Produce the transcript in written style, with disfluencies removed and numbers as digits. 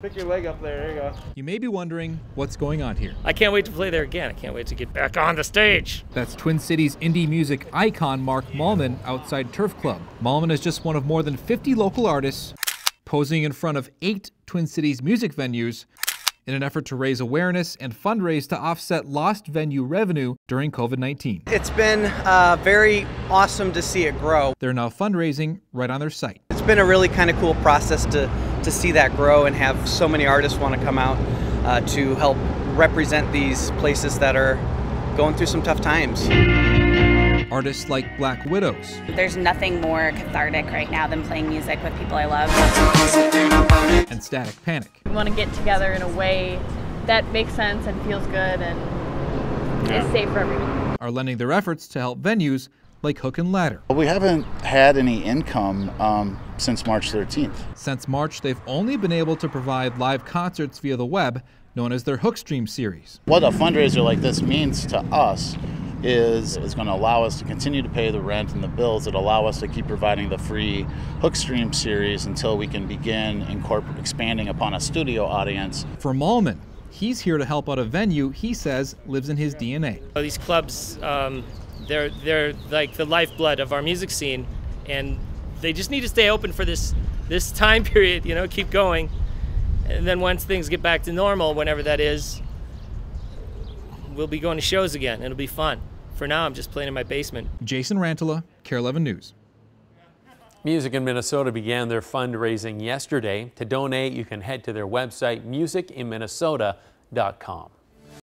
Pick your leg up there, there you go. You may be wondering what's going on here. I can't wait to play there again. I can't wait to get back on the stage. That's Twin Cities indie music icon Mark Mallman outside Turf Club. Mallman is just one of more than 50 local artists posing in front of 8 Twin Cities music venues in an effort to raise awareness and fundraise to offset lost venue revenue during COVID-19. It's been very awesome to see it grow. They're now fundraising right on their site. It's been a really kind of cool process to see that grow and have so many artists want to come out to help represent these places that are going through some tough times. Artists like Black Widows. There's nothing more cathartic right now than playing music with people I love. And Static Panic. We want to get together in a way that makes sense and feels good and is safe for everyone. Are lending their efforts to help venues like Hook and Ladder. We haven't had any income since March 13th. Since March, they've only been able to provide live concerts via the web, known as their Hookstream series. What a fundraiser like this means to us is going to allow us to continue to pay the rent and the bills that allow us to keep providing the free Hookstream series until we can begin expanding upon a studio audience. For Mallman, he's here to help out a venue he says lives in his DNA. These clubs, they're like the lifeblood of our music scene, and they just need to stay open for this time period, you know, keep going. And then once things get back to normal, whenever that is, we'll be going to shows again. It'll be fun. For now, I'm just playing in my basement. Jason Rantala, KARE 11 News. Music in Minnesota began their fundraising yesterday. To donate, you can head to their website, musicinminnesota.com.